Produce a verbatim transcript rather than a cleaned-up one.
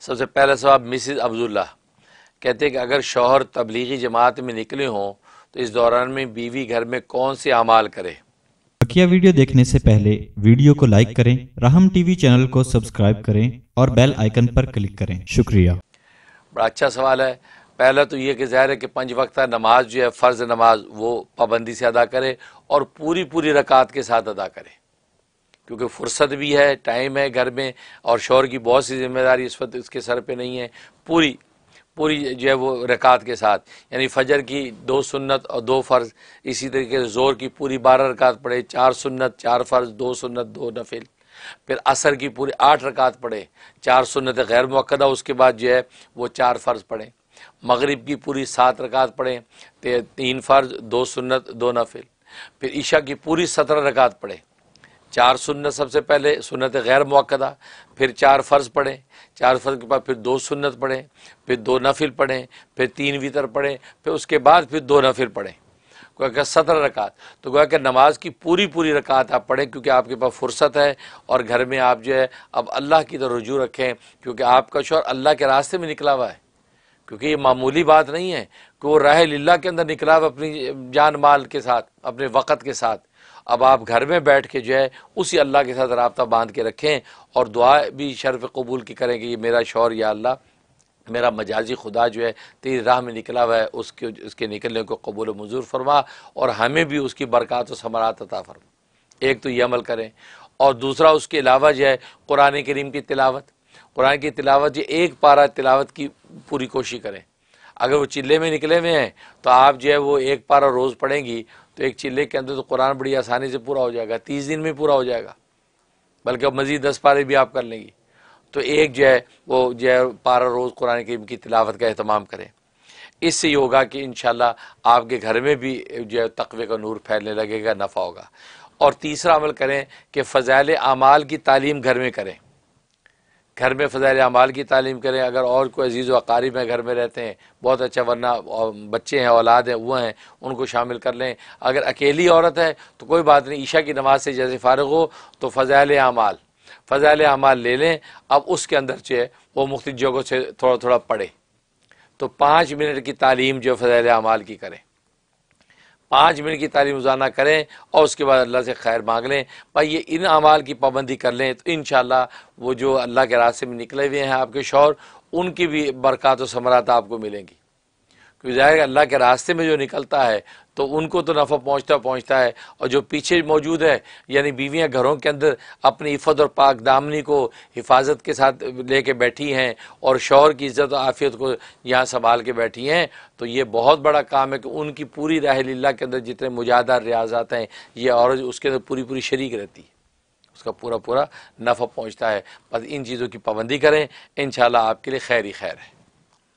सबसे पहला सवाब मिसेज अब्दुल्ला कहते हैं कि अगर शौहर तबलीगी जमात में निकले हों तो इस दौरान में बीवी घर में कौन से अमाल करे। बकिया वीडियो देखने से पहले वीडियो को लाइक करें, राहम टीवी चैनल को सब्सक्राइब करें और बेल आइकन पर क्लिक करें। शुक्रिया। बड़ा अच्छा सवाल है। पहला तो ये कि ज़ाहिर है कि पंच वक्ता नमाज जो है फ़र्ज़ नमाज वो पाबंदी से अदा करे और पूरी पूरी रकात के साथ अदा करे, क्योंकि फुर्सत भी है, टाइम है घर में और शौहर की बहुत सी जिम्मेदारी इस वक्त उसके सर पे नहीं है। पूरी पूरी जो है वो रकात के साथ, यानी फजर की दो सुन्नत और दो फ़र्ज़, इसी तरीके से ज़ोर की पूरी बारह रकात पढ़े, चार सुन्नत चार फ़र्ज़, दो सुन्नत दो नफिल। फिर असर की पूरी आठ रकात पढ़े, चार सुन्नत गैर मुअक्कदा, उसके बाद जो है वो चार फ़र्ज़ पढ़े। मगरिब की पूरी सात रकात पढ़े, तीन फ़र्ज़ दो सुन्नत दो नफिल। फिर ईशा की पूरी सत्रह रकात पढ़े, चार सुन्नत सबसे पहले सुन्नत गैर मुअक्कदा, फिर चार फ़र्ज़ पढ़ें, चार फ़र्ज़ के बाद फिर दो सुन्नत पढ़ें, फिर दो नफिल पढ़ें, फिर तीन वितर पढ़ें, फिर उसके बाद फिर दो नफिल पढ़ें, गोया कि सत्रह रकात। तो गोया कि नमाज़ की पूरी पूरी रकात आप पढ़ें, क्योंकि आपके पास फुर्सत है और घर में आप जो है अब अल्लाह की तरफ रुजू रखें, क्योंकि आपका शौहर अल्लाह के रास्ते में निकला हुआ है। क्योंकि ये मामूली बात नहीं है कि वो राह लिल्लाह के अंदर निकला हुआ अपनी जान माल के साथ, अपने वक़्त के साथ। अब आप घर में बैठ के जो है उसी अल्लाह के साथ राब्ता बांध के रखें और दुआ भी शर्फ़ कबूल की करें कि ये मेरा शौहर या अल्लाह मेरा मजाजी खुदा जो है तेरी राह में निकला हुआ है, उसके उसके निकलने को कबूल मंजूर फरमा और हमें भी उसकी बरक़ात व समरात अता फरमा। एक तो ये अमल करें और दूसरा उसके अलावा जो है कुरान करीम की तिलावत, कुरान की तिलावत जो एक पारा तिलावत की पूरी कोशिश करें। अगर वो चिल्ले में निकले हुए हैं तो आप जो है वो एक पारा रोज़ पढ़ेंगी तो एक चिल्ले के अंदर तो कुरान बड़ी आसानी से पूरा हो जाएगा, तीस दिन में पूरा हो जाएगा, बल्कि अब मज़ीद दस पारे भी आप कर लेंगी। तो एक जो है वो जो है पारा रोज़ कुरान करीम की तिलावत का अहतमाम करें। इससे ये होगा कि इंशाअल्लाह आपके घर में भी जो है तकवे का नूर फैलने लगेगा, नफ़ा होगा। और तीसरा अमल करें कि फ़ज़ाइल आमाल की तालीम घर में करें, घर में फ़ज़ाइल आमाल की तालीम करें। अगर और कोई अजीज़ व अकारीब हैं घर में रहते हैं बहुत अच्छा, वरना बच्चे हैं औलाद हैं वो हैं उनको शामिल कर लें। अगर अकेली औरत है तो कोई बात नहीं, ईशा की नमाज से जैसे फ़ारिग हो तो फ़ज़ाइल आमाल फ़ज़ाइल आमाल ले लें। अब उसके अंदर जो है वो मुख्तलिफ़ जगहों से थोड़ा थोड़ा पढ़े। तो पाँच मिनट की तालीम जो फ़ज़ाइल आमाल की करें, पाँच मिनट की तालीम रोज़ाना करें और उसके बाद अल्लाह से खैर मांग लें। भाई ये इन अमाल की पाबंदी कर लें तो इंशाअल्लाह वो जो अल्लाह के रास्ते में निकले हुए हैं आपके शौहर, उनकी भी बरक़ात और समरात आपको मिलेंगी। क्योंकि ज़ाहिर अल्लाह के रास्ते में जो निकलता है तो उनको तो नफ़ा पहुँचता पहुँचता है, और जो पीछे मौजूद है यानी बीवियाँ घरों के अंदर अपनी इफ़्फ़त और पाक दामनी को हिफाजत के साथ ले कर बैठी हैं और शौहर की इज़्ज़त और आफ़ियत को यहाँ संभाल के बैठी हैं, तो ये बहुत बड़ा काम है कि उनकी पूरी राह लिल्लाह के अंदर जितने मुजाहदा रियाजात हैं ये औरत उसके अंदर पूरी पूरी शरीक रहती है, उसका पूरा पूरा नफ़ा पहुँचता है। बस इन चीज़ों की पाबंदी करें, इंशाल्लाह आपके लिए खैर ही खैर है।